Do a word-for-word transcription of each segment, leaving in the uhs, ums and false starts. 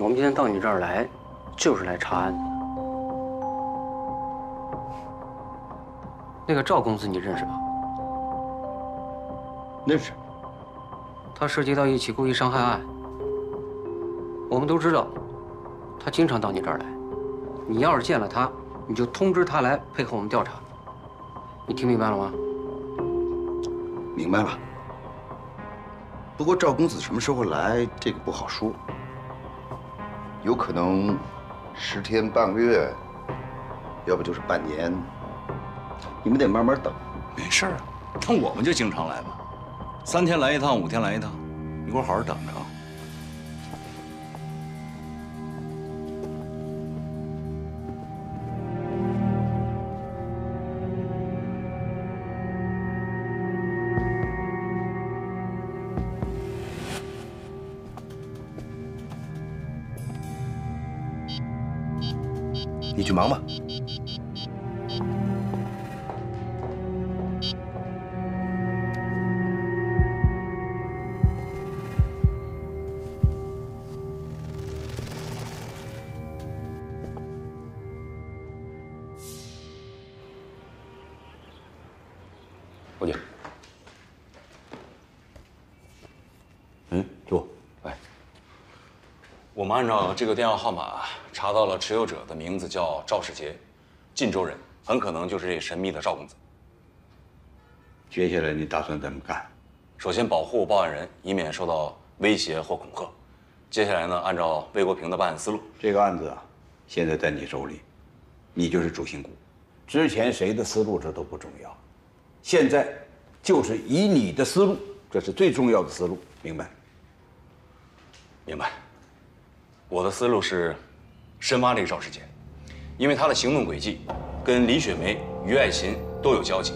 我们今天到你这儿来，就是来查案的。那个赵公子你认识吧？认识。他涉及到一起故意伤害案，我们都知道，他经常到你这儿来。你要是见了他，你就通知他来配合我们调查。你听明白了吗？明白了。不过赵公子什么时候来，这个不好说。 有可能十天半个月，要不就是半年，你们得慢慢等。没事啊，那我们就经常来吧，三天来一趟，五天来一趟，你给我好好等着啊。你去忙吧。伙计，嗯，给我，哎，我们按照这个电话号码。 查到了持有者的名字叫赵世杰，晋州人，很可能就是这神秘的赵公子。接下来你打算怎么干？首先保护报案人，以免受到威胁或恐吓。接下来呢，按照魏国平的办案思路，这个案子啊，现在在你手里，你就是主心骨。之前谁的思路这都不重要，现在就是以你的思路，这是最重要的思路，明白？明白。我的思路是。 深挖这个赵世杰，因为他的行动轨迹跟李雪梅、于爱琴都有交集。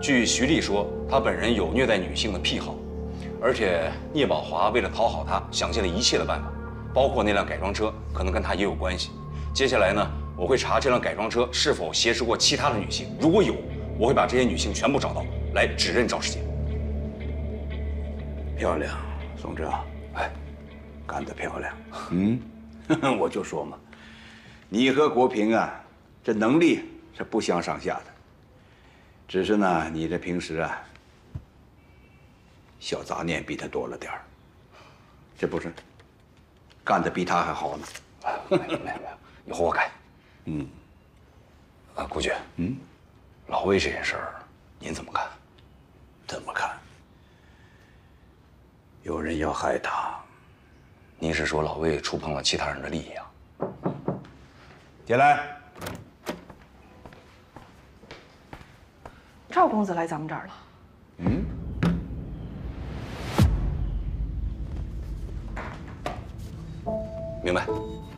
据徐丽说，他本人有虐待女性的癖好，而且聂宝华为了讨好他，想尽了一切的办法，包括那辆改装车可能跟他也有关系。接下来呢，我会查这辆改装车是否挟持过其他的女性，如果有，我会把这些女性全部找到，来指认赵世杰。漂亮，宋哲，哎，干得漂亮。嗯，我就说嘛。 你和国平啊，这能力是不相上下的。只是呢，你这平时啊，小杂念比他多了点儿。这不是，干得比他还好呢。没有没有，以后我改。嗯。啊，顾局。嗯。老魏这件事儿，您怎么看？怎么看？有人要害他。您是说老魏触碰了其他人的利益啊？ 进来，赵公子来咱们这儿了。嗯，明白，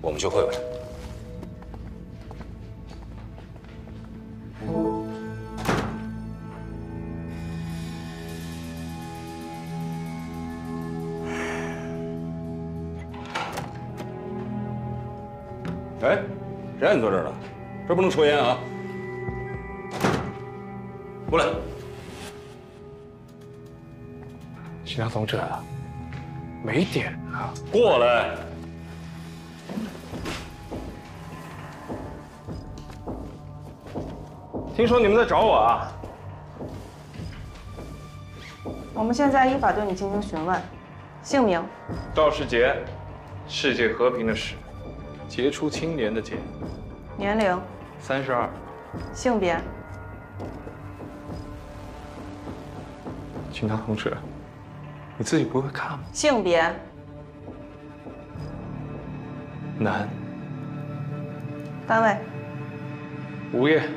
我们去会会。哎。 谁让你坐这儿了？这不能抽烟啊！过来，徐总这没点啊！过来，听说你们在找我啊？我们现在依法对你进行询问，姓名：赵世杰，世界和平的世。 杰出青年的杰，年龄三十二，性别，警察同志，你自己不会看吗？性别，男，单位，无业，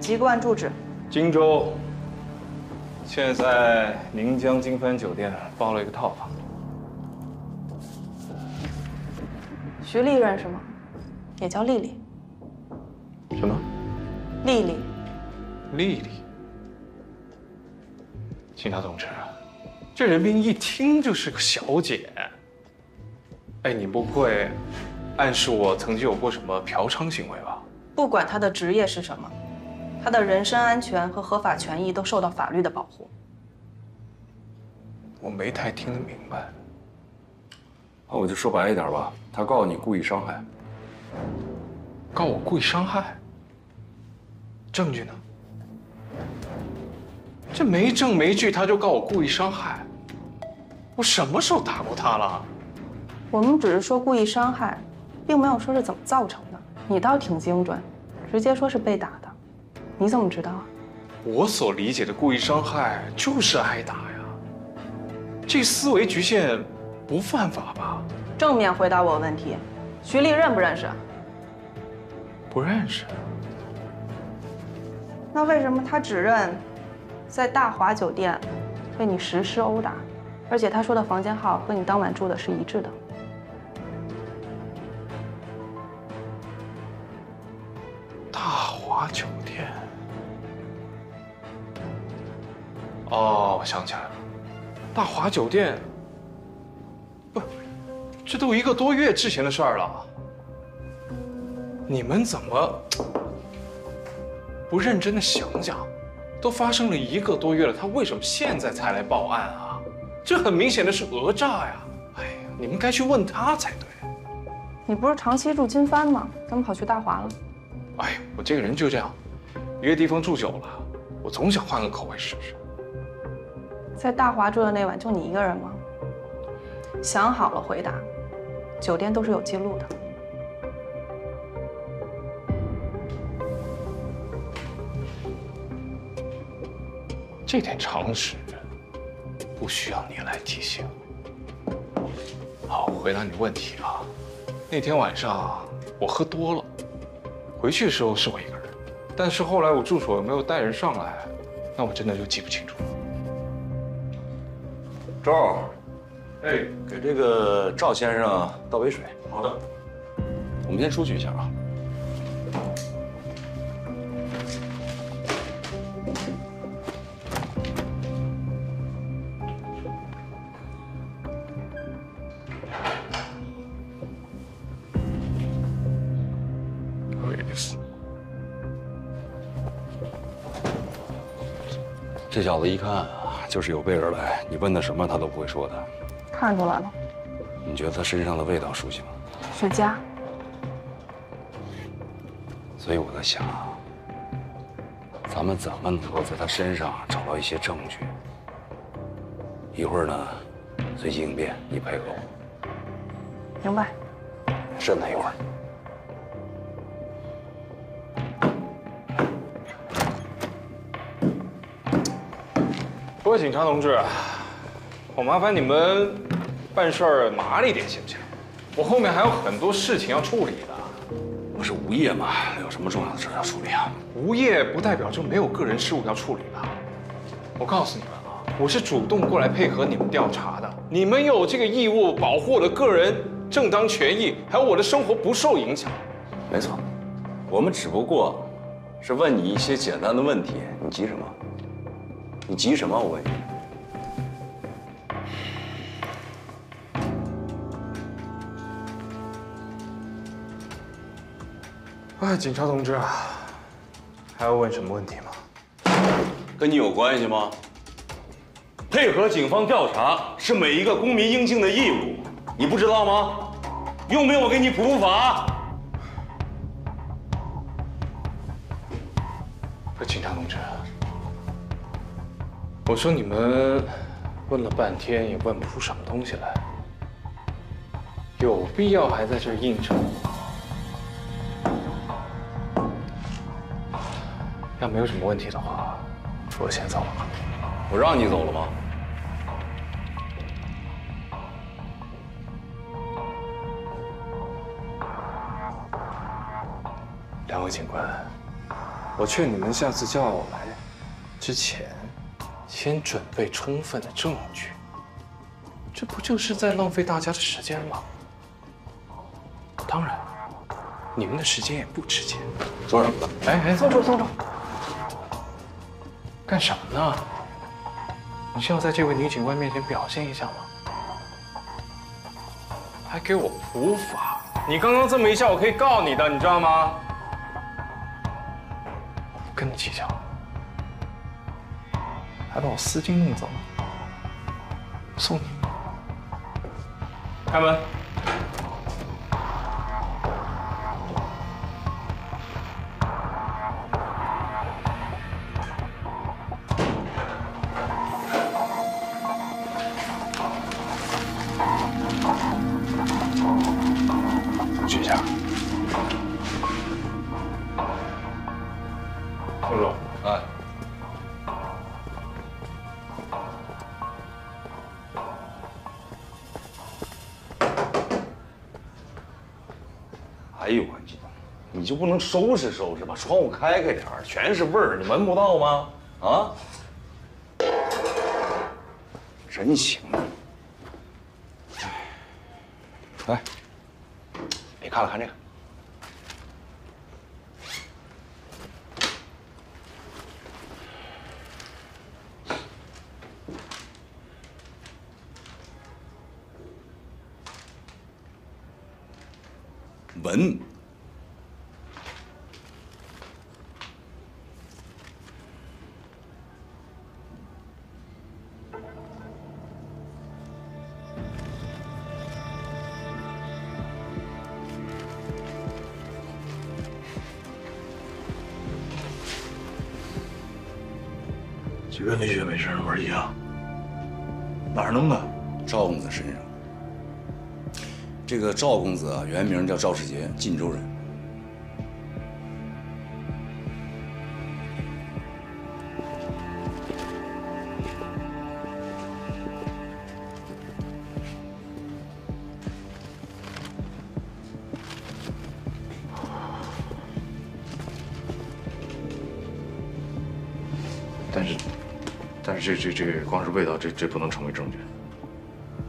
籍贯住址，荆州，现在宁江金帆酒店包了一个套房。 徐丽认识吗？也叫丽丽。什么？丽丽。丽丽。警察同志，这人名一听就是个小姐。哎，你不会暗示我曾经有过什么嫖娼行为吧？不管他的职业是什么，他的人身安全和合法权益都受到法律的保护。我没太听得明白。那我就说白一点吧，他告你故意伤害。告我故意伤害？证据呢？这没证没据，他就告我故意伤害，我什么时候打过他了？我们只是说故意伤害，并没有说是怎么造成的。你倒挺精准，直接说是被打的。你怎么知道啊？我所理解的故意伤害就是挨打呀，这思维局限不犯法吧？正面回答我问题，徐丽认不认识？不认识。那为什么他只认在大华酒店对你实施殴打，而且他说的房间号和你当晚住的是一致的？大华酒店。哦，我想起来了，大华酒店。不，这都一个多月之前的事儿了，你们怎么不认真的想想？都发生了一个多月了，他为什么现在才来报案啊？这很明显的是讹诈呀！哎呀，你们该去问他才对。你不是长期住金帆吗？怎么跑去大华了？哎呀，我这个人就这样，一个地方住久了，我总想换个口味试试。在大华住的那晚就你一个人吗？想好了回答，酒店都是有记录的。这点常识不需要你来提醒。好，回答你问题啊。那天晚上我喝多了，回去的时候是我一个人，但是后来我助手有没有带人上来，那我真的就记不清楚了。周，哎，给这个赵先生倒杯水。好的，我们先出去一下啊。这小子一看就是有备而来，你问他什么他都不会说的。看出来了。你觉得他身上的味道熟悉吗？雪茄。所以我在想，咱们怎么能够在他身上找到一些证据？一会儿呢，随机应变，你配合我。明白。慎他一会儿。各位警察同志，我麻烦你们办事儿麻利点，行不行？我后面还有很多事情要处理的。我是无业嘛，有什么重要的事要处理啊？无业不代表就没有个人事务要处理的。我告诉你们啊，我是主动过来配合你们调查的，你们有这个义务保护我的个人正当权益，还有我的生活不受影响。没错，我们只不过是问你一些简单的问题，你急什么？你急什么？我问你。哎，警察同志啊，还要问什么问题吗？跟你有关系吗？配合警方调查是每一个公民应尽的义务，你不知道吗？用不用我给你普普法？不，警察同志。我说你们问了半天也问不出什么东西来，有必要还在这儿应酬吗？要没有什么问题的话，我先走了。我让你走了吗？两位警官，我劝你们下次叫我来之前。先准备充分的证据，这不就是在浪费大家的时间吗？当然，你们的时间也不值钱。做什么？哎哎，松手松手！干什么呢？你是要在这位女警官面前表现一下吗？还给我普法！你刚刚这么一下，我可以告你的，你知道吗？跟你计较。还把我丝巾弄走了，送你。开门。学校。副总，哎，哎呦我去，你就不能收拾收拾，把窗户开开点儿，全是味儿，你闻不到吗？啊，真行啊！ 来，你看了看这个，闻，就跟那血美生味一样，哪儿弄的？赵公子身上。这个赵公子啊，原名叫赵世杰，晋州人。但是。 但是这这这光是味道，这这不能成为证据。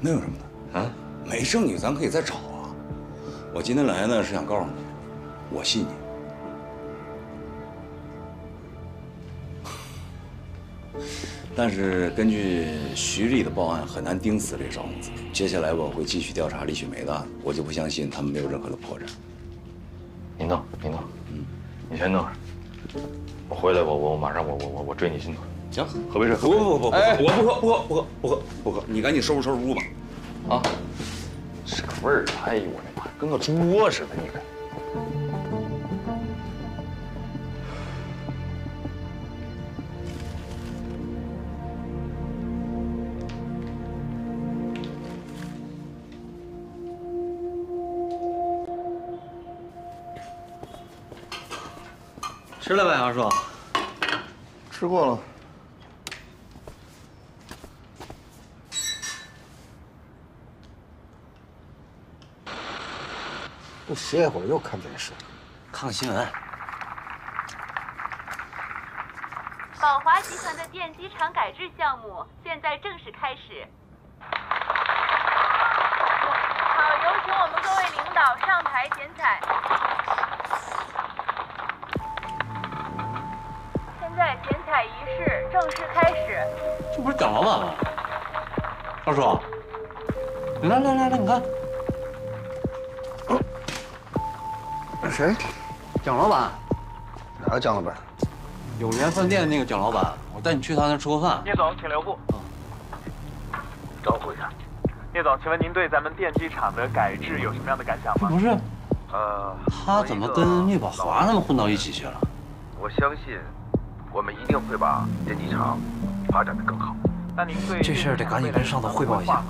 能有什么的啊？没证据，咱可以再找啊。我今天来呢，是想告诉你，我信你。但是根据徐丽的报案，很难盯死这赵公子。接下来我会继续调查李雪梅的案子，我就不相信他们没有任何的破绽。你弄，你弄，嗯，你先弄。我回来，我我我马上我我我我追你去弄。 行，喝杯水。不不不不，哎，我不喝，不喝，不喝，不喝，不喝。你赶紧收拾收拾屋吧，啊！这个味儿，哎呦我的妈，跟个猪窝似的，你看。吃了没，二叔？吃过了。 歇一会儿又看电视，看新闻。宝华集团的电机厂改制项目现在正式开始。好，有请我们各位领导上台剪彩。现在剪彩仪式正式开始。这不是讲老板吗？二叔，你来来来来，你看。 谁？蒋老板？哪个蒋老板？有源饭店的那个蒋老板，我带你去他那吃过饭。聂总，请留步。嗯，招呼一下。聂总，请问您对咱们电机厂的改制有什么样的感想吗？不是，呃，他怎么跟聂宝华他们混到一起去了？我相信，我们一定会把电机厂发展得更好。那您对这事儿得赶紧跟上头汇报一下。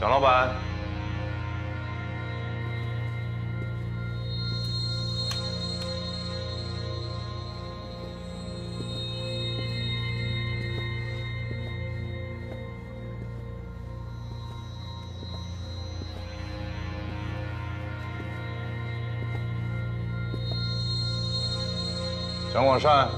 蒋老板，蒋广善。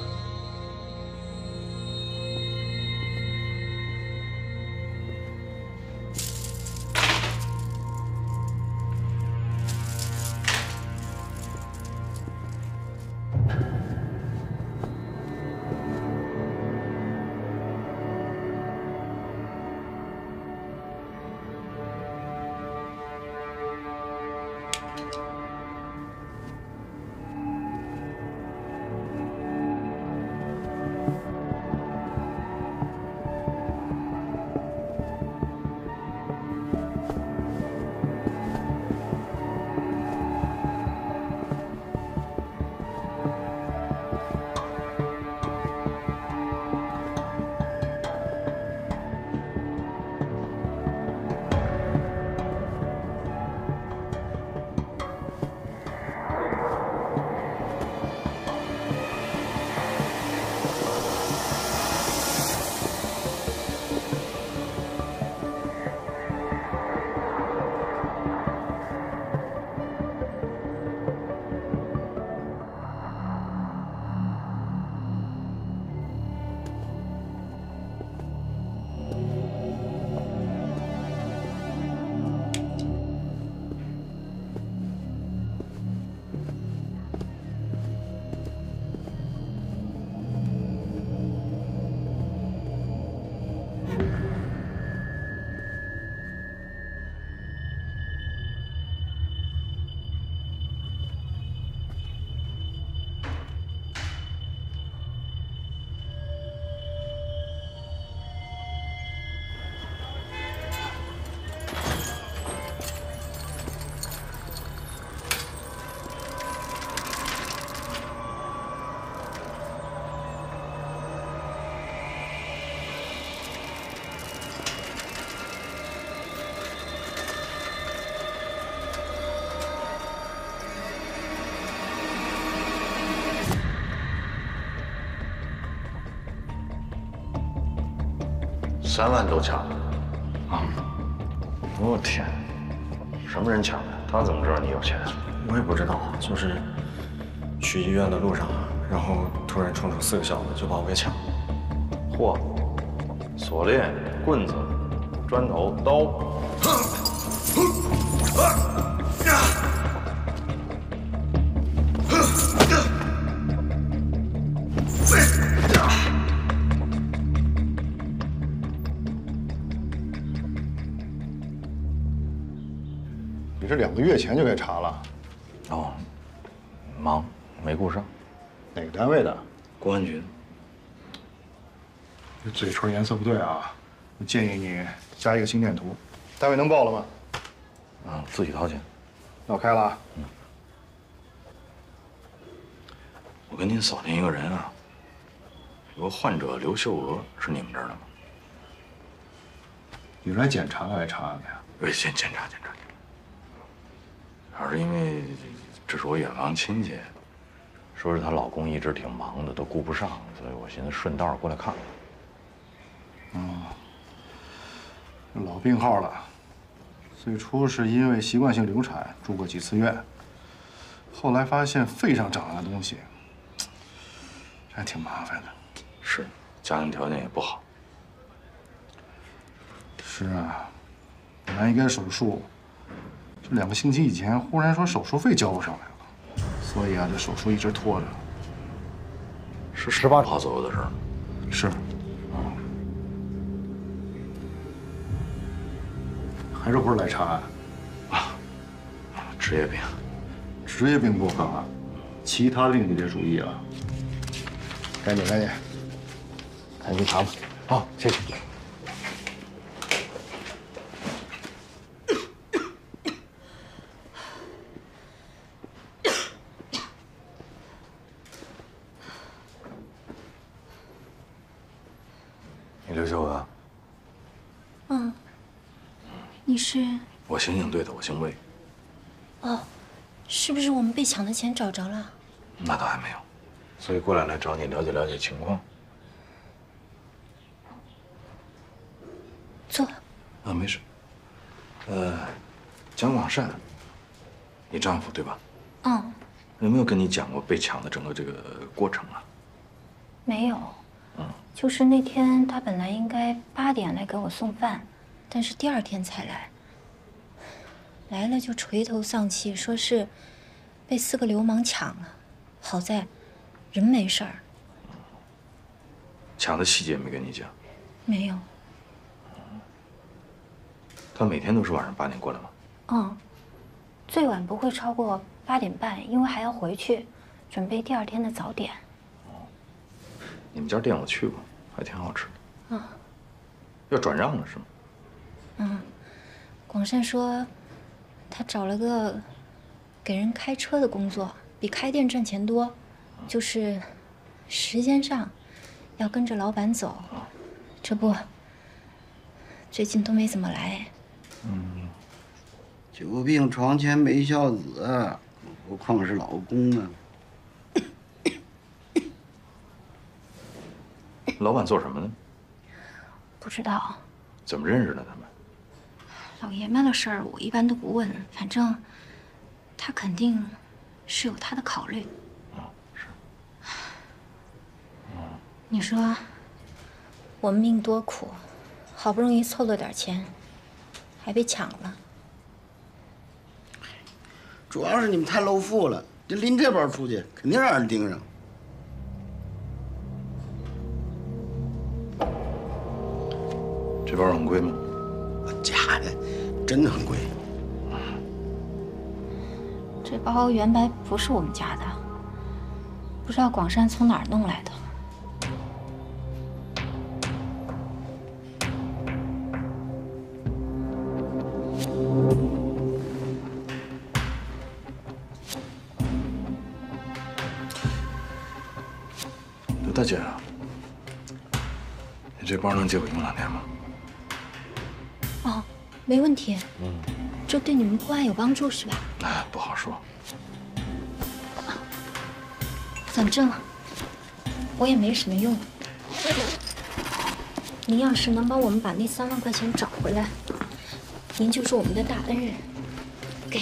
三万都抢了啊！我天，什么人抢的？他怎么知道你有钱？我也不知道，就是去医院的路上，然后突然冲出四个小子就把我给抢了。嚯！锁链、棍子、砖头、刀。 你这两个月前就给查了，哦，忙，没顾上。哪个单位的？公安局。你嘴唇颜色不对啊，我建议你加一个心电图。单位能报了吗？啊，自己掏钱。那我开了啊。嗯。我跟您扫听一个人啊，有个患者刘秀娥，是你们这儿的吗？你是来检查的，来查案的呀？对，检检查检查。 而是因为这是我远房亲戚，说是她老公一直挺忙的，都顾不上，所以我寻思顺道过来看看。哦，老病号了，最初是因为习惯性流产住过几次院，后来发现肺上长了个东西，这还挺麻烦的。是，家庭条件也不好。是啊，本来应该手术。 这两个星期以前，忽然说手术费交不上来了，所以啊，这手术一直拖着。是十八号左右的事儿。是。啊。还是不是来查案？啊。职业病。职业病不好，其他病你得注意啊。赶紧，赶紧，赶紧查吧。好，谢谢。 是，我刑警队的，我姓魏。哦，是不是我们被抢的钱找着了？那倒还没有，所以过来来找你了解了解情况。坐。啊，没事。呃，蒋广善，你丈夫对吧？嗯。有没有跟你讲过被抢的整个这个过程啊？没有。嗯。就是那天他本来应该八点来给我送饭，但是第二天才来。 来了就垂头丧气，说是被四个流氓抢了，好在人没事儿。抢的细节没跟你讲？没有。他每天都是晚上八点过来吗？嗯，最晚不会超过八点半，因为还要回去准备第二天的早点。哦，你们家店我去过，还挺好吃的。啊，要转让了是吗？嗯，广善说。 他找了个给人开车的工作，比开店赚钱多，就是时间上要跟着老板走。这不，最近都没怎么来。嗯，久病床前没孝子，何况是老公呢？老板做什么呢？不知道。怎么认识的他们？ 老爷们的事儿，我一般都不问。反正，他肯定是有他的考虑。啊，是。你说，我们命多苦，好不容易凑了点钱，还被抢了。主要是你们太露富了，这拎这包出去，肯定让人盯上。这包很贵吗？ 假的，真的很贵。这包原来不是我们家的，不知道广善从哪儿弄来的。刘大姐啊，你这包能借我用两天吗？ 没问题，嗯，这对你们破案有帮助是吧？哎，不好说。反正我也没什么用。您要是能帮我们把那三万块钱找回来，您就是我们的大恩人。给。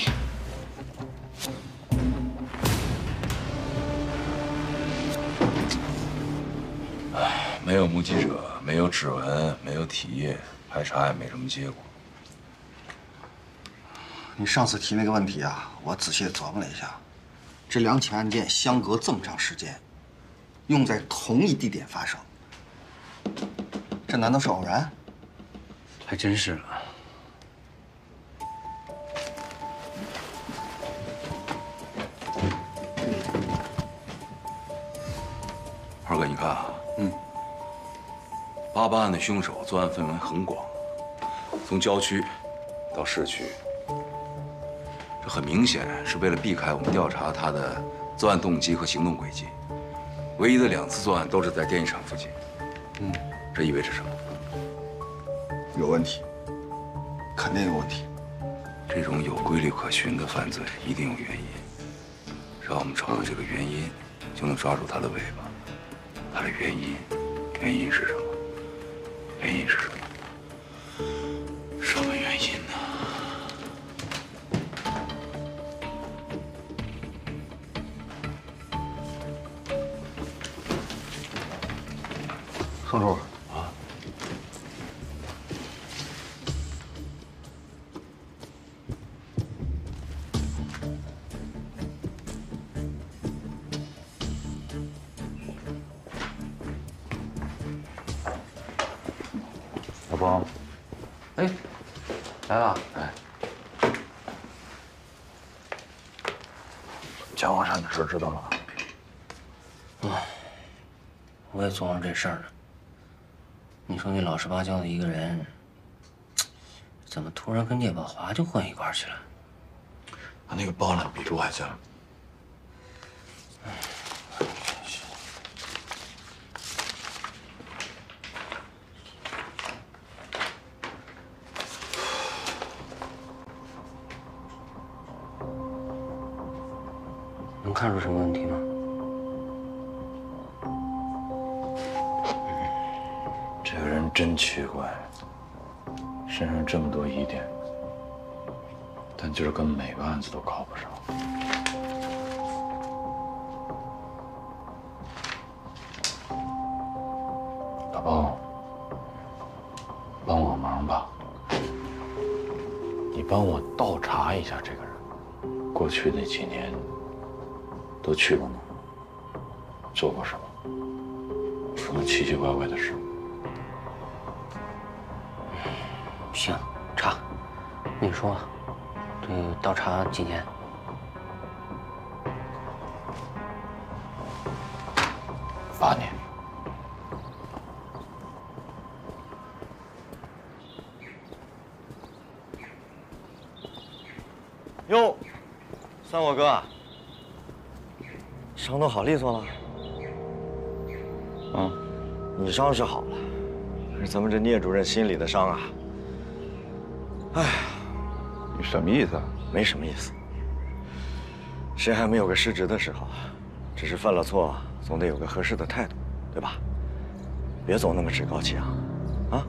没有目击者，没有指纹，没有体液，排查也没什么结果。你上次提那个问题啊，我仔细琢磨了一下，这两起案件相隔这么长时间，用在同一地点发生，这难道是偶然？还真是啊。二哥，你看啊，嗯。 八八案的凶手作案范围很广，从郊区到市区，这很明显是为了避开我们调查他的作案动机和行动轨迹。唯一的两次作案都是在电影厂附近，嗯，这意味着什么？有问题，肯定有问题。这种有规律可循的犯罪一定有原因，让我们找到这个原因，就能抓住他的尾巴。他的原因，原因是什么？ 原因是什么？什么原因呢？宋叔啊，小峰，哎，来了！哎，蒋王善的事知道了吗？哎，我也琢磨这事儿呢。你说那老实巴交的一个人，怎么突然跟聂宝华就混一块去了？他那个包揽笔录还在。哎。 看出什么问题吗？这个人真奇怪，身上这么多疑点，但就是跟每个案子都靠不上。老包，帮我忙吧，你帮我倒查一下这个人，过去那几年。 都去过哪儿？做过什么？什么奇奇怪怪的事？行，查。那你说，这倒查几年？八年。哟，三我哥。 伤都好利索了，啊，你伤是好了，可是咱们这聂主任心里的伤啊，哎，你什么意思啊？没什么意思。谁还没有个失职的时候啊？只是犯了错，总得有个合适的态度，对吧？别总那么趾高气昂，啊。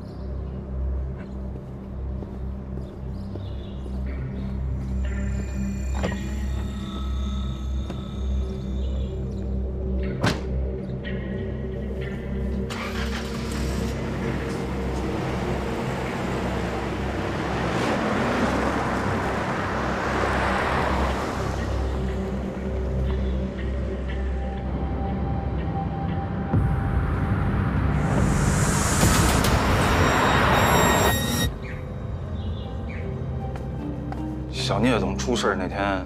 小聂总出事那天，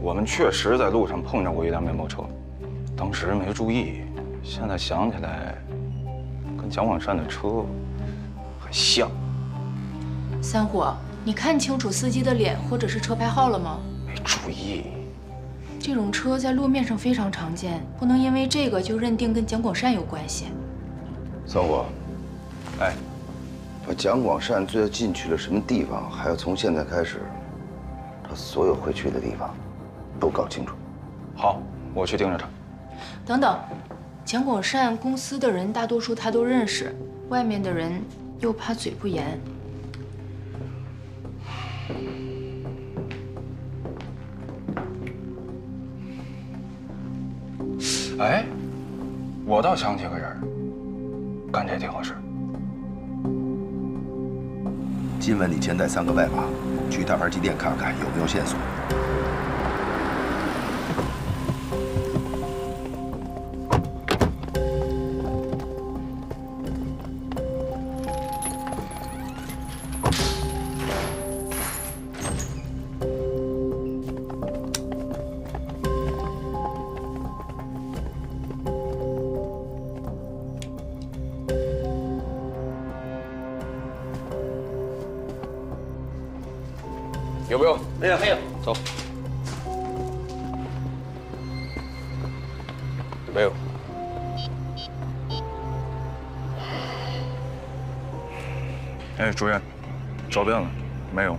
我们确实在路上碰上过一辆面包车，当时没注意，现在想起来，跟蒋广善的车很像。三虎，你看清楚司机的脸或者是车牌号了吗？没注意。这种车在路面上非常常见，不能因为这个就认定跟蒋广善有关系。三虎，哎，把蒋广善最近去了什么地方，还要从现在开始。 他所有会去的地方，都搞清楚。好，我去盯着他。等等，蒋广善公司的人大多数他都认识，外面的人又怕嘴不严。哎，我倒想起个人，干这挺合适。今晚你先带三个外马去大牌机店看看有没有线索。 有没有？没有，没有。走。没有。哎，主任，找遍了，没有。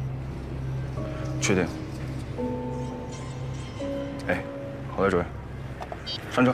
确定。哎，好的，主任，上车。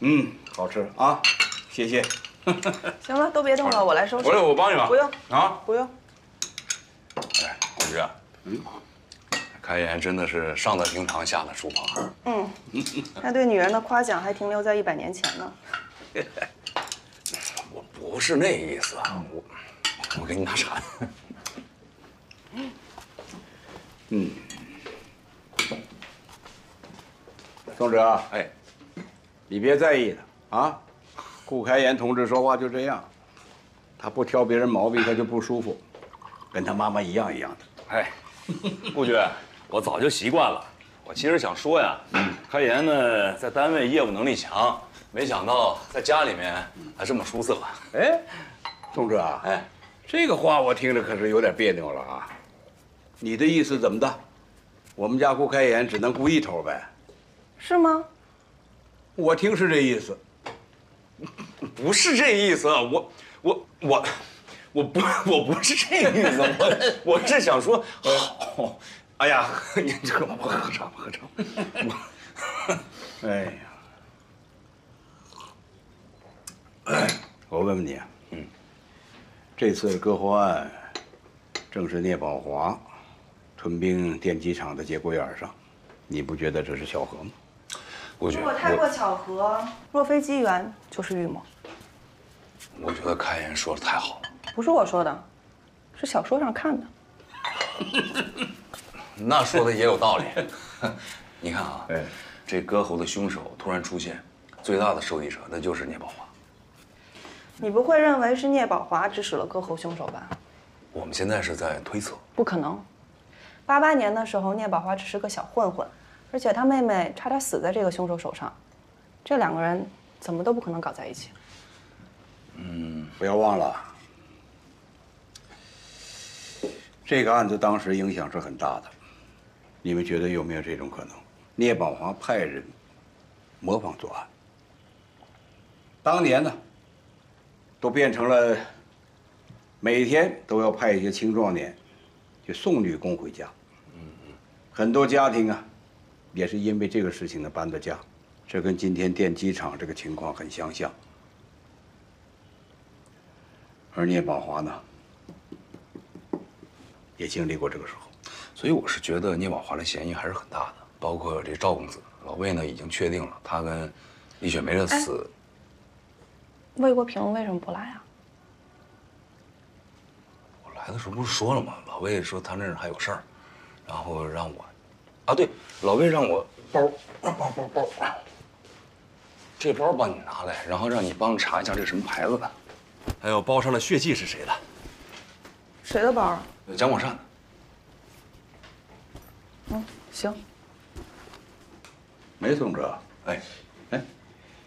嗯，好吃啊，谢谢。行了，都别动了，我来收拾。不用，我帮你吧。不用啊，不用。哎，同志啊，嗯，开颜真的是上了厅堂，下了厨房。嗯，他对女人的夸奖还停留在一百年前呢。我不是那意思啊，我我给你拿茶。嗯，宋哲啊，哎。 你别在意他啊，顾开颜同志说话就这样，他不挑别人毛病，他就不舒服，跟他妈妈一样一样的。哎，顾局，我早就习惯了。我其实想说呀，开颜呢在单位业务能力强，没想到在家里面还这么出色。哎，同志啊，哎，这个话我听着可是有点别扭了啊。你的意思怎么的？我们家顾开颜只能顾一头呗？是吗？ 我听是这意思，不是这意思，我我我我不我不是这意思，我我是想说好，哎呀，你这个不喝茶不喝茶，我，哎呀，我问问你，嗯，这次的割喉案，正是聂宝华屯兵电机厂的节骨眼上，你不觉得这是巧合吗？ 如果太过巧合，若非机缘，就是预谋。我觉得开颜说的太好了，不是我说的，是小说上看的。那说的也有道理。你看啊，哎，这割喉的凶手突然出现，最大的受益者那就是聂宝华。你不会认为是聂宝华指使了割喉凶手吧？我们现在是在推测，不可能。八八年的时候，聂宝华只是个小混混。 而且他妹妹差点死在这个凶手手上，这两个人怎么都不可能搞在一起。嗯，不要忘了，这个案子当时影响是很大的。你们觉得有没有这种可能？聂宝华派人模仿作案，当年呢，都变成了每天都要派一些青壮年去送女工回家。嗯嗯，很多家庭啊。 也是因为这个事情呢搬的家，这跟今天电机厂这个情况很相像。而聂宝华呢，也经历过这个时候，所以我是觉得聂宝华的嫌疑还是很大的，包括这赵公子。老魏呢，已经确定了他跟李雪梅的死。魏国平为什么不来啊？我来的时候不是说了吗？老魏说他那儿还有事儿，然后让我，啊对，老魏让我包包包包，这包帮你拿来，然后让你帮查一下这什么牌子的，还有包上的血迹是谁的？谁的包？蒋广善的。嗯，行。梅总哲，哎，哎，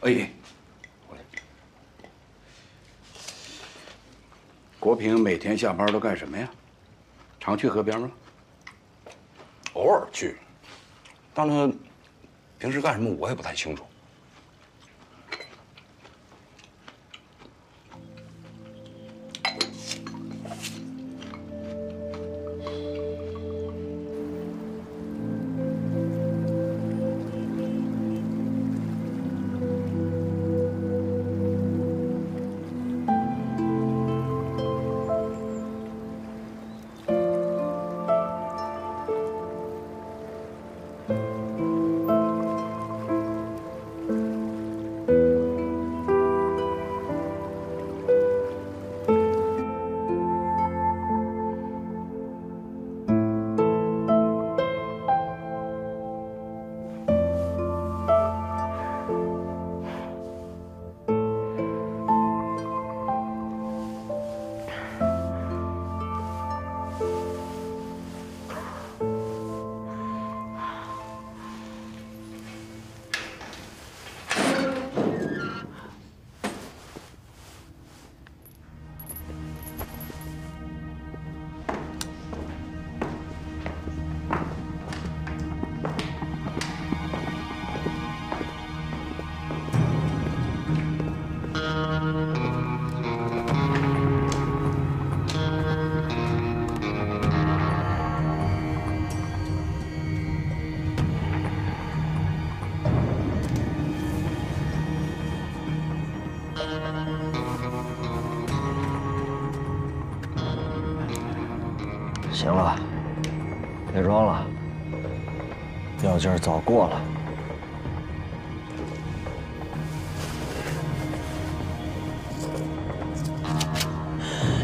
哎，我来。国平每天下班都干什么呀？常去河边吗？偶尔去，但是平时干什么我也不太清楚。行了，别装了，药劲儿早过了。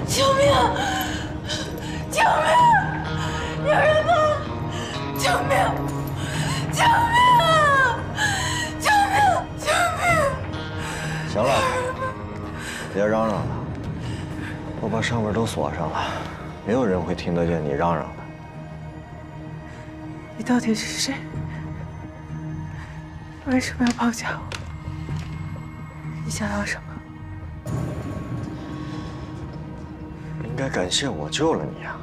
救命！救命！有人吗？救命！救命！救命！救命！行了，别嚷嚷了，我把上面都锁上了。没有人会听得见你嚷嚷的。你到底是谁？为什么要绑架我？你想要什么？应该感谢我救了你啊！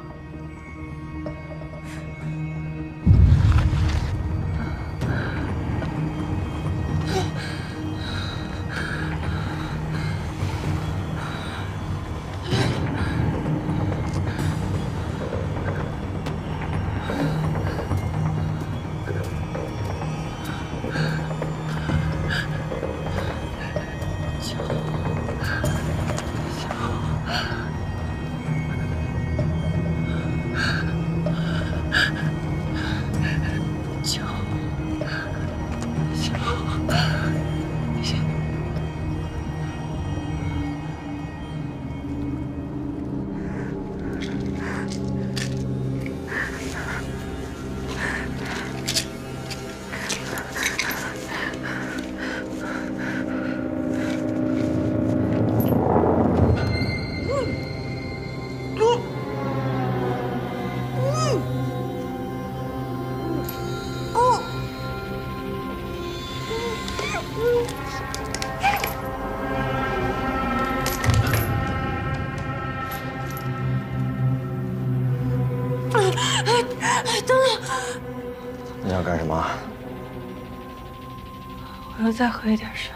再喝一点水。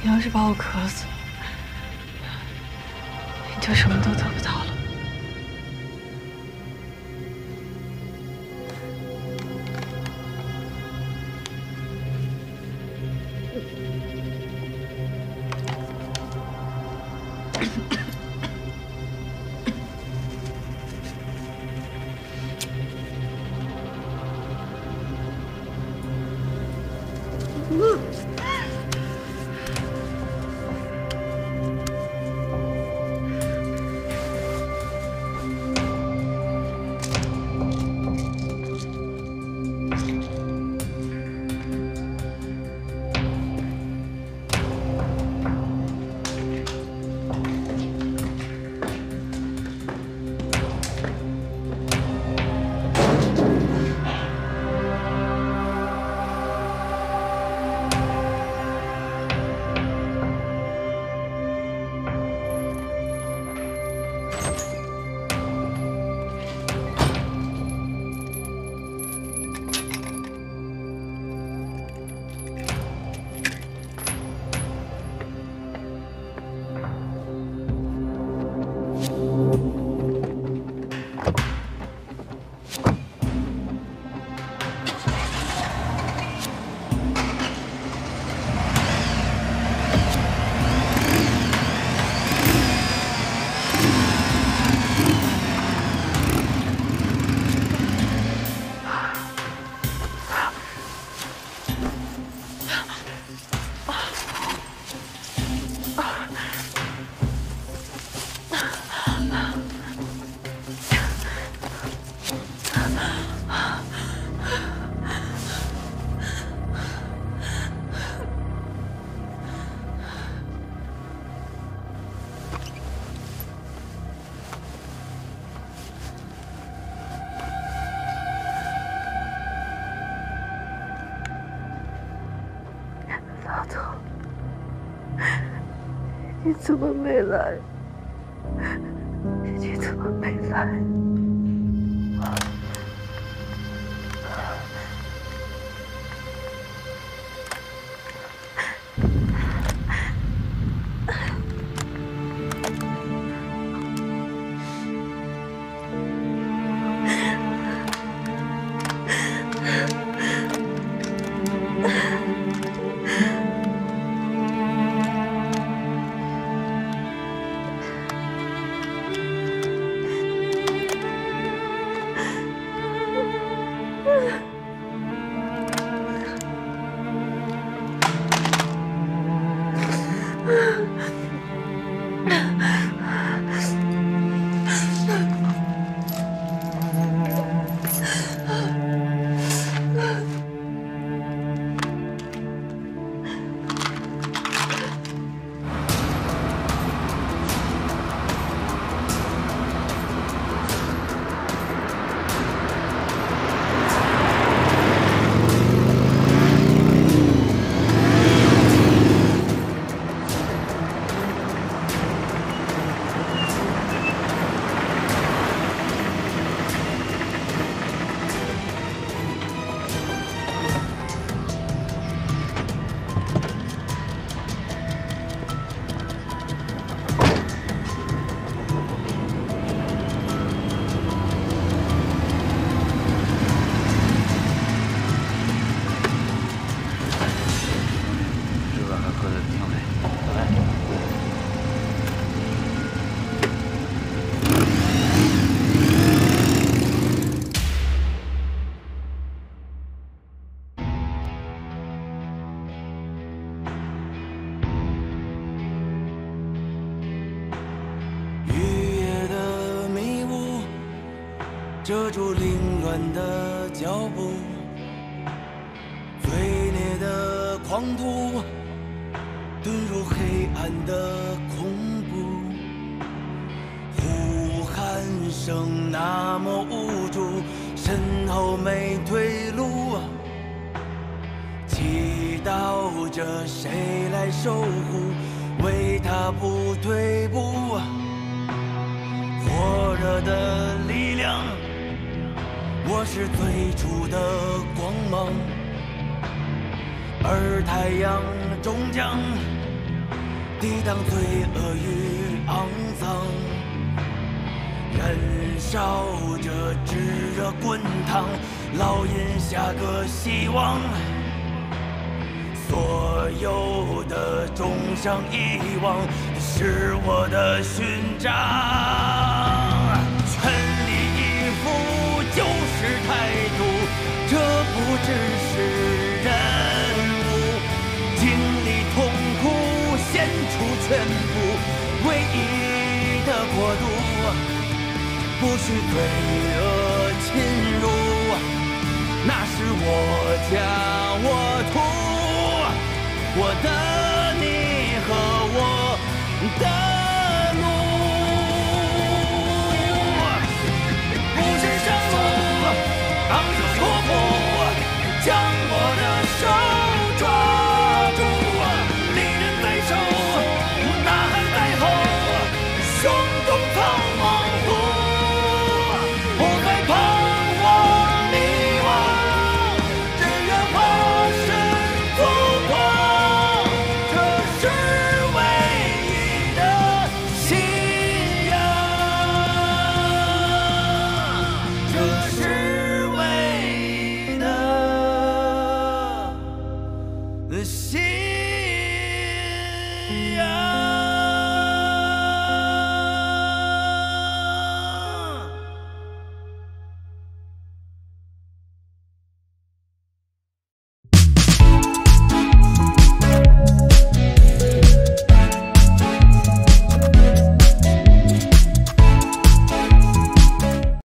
你要是把我渴死了，你就什么都得不到了。你怎么没来？你怎么没来？遮住凌乱的脚步，罪孽的狂徒，遁入黑暗的恐怖。呼喊声那么无助，身后没退路。祈祷着谁来守护，为他不退步。火热的力量。 我是最初的光芒，而太阳终将抵挡罪恶与肮脏，燃烧着炙热滚烫，烙印下个希望。所有的终生遗忘，你是我的勋章。全力以赴就是态度，这不只是任务。经历痛苦，献出全部，唯一的国度，不许罪恶侵入，那是我家我土，我的。